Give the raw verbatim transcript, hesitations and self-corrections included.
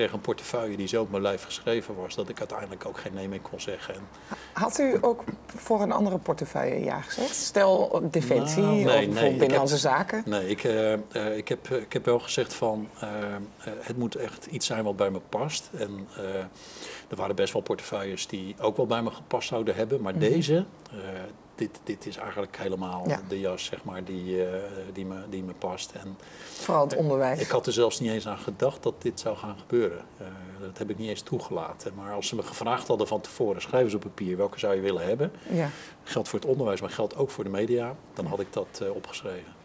kreeg een portefeuille die zo op mijn lijf geschreven was, dat ik uiteindelijk ook geen nee meer kon zeggen. En... Had u ook voor een andere portefeuille ja gezegd? Stel Defensie nou, nee, of bijvoorbeeld nee, Binnenlandse heb, Zaken? Nee, ik, uh, uh, ik, heb, ik heb wel gezegd van uh, uh, het moet echt iets zijn wat bij me past. En uh, er waren best wel portefeuilles die ook wel bij me gepast zouden hebben, maar mm-hmm. deze... Uh, Dit, dit is eigenlijk helemaal ja. de jas, zeg maar, die, uh, die, me, die me past. En, vooral het onderwijs. Uh, ik had er zelfs niet eens aan gedacht dat dit zou gaan gebeuren. Uh, dat heb ik niet eens toegelaten. Maar als ze me gevraagd hadden van tevoren, schrijf eens op papier, welke zou je willen hebben? Ja. Geldt voor het onderwijs, maar geldt ook voor de media. Dan had ik dat uh, opgeschreven.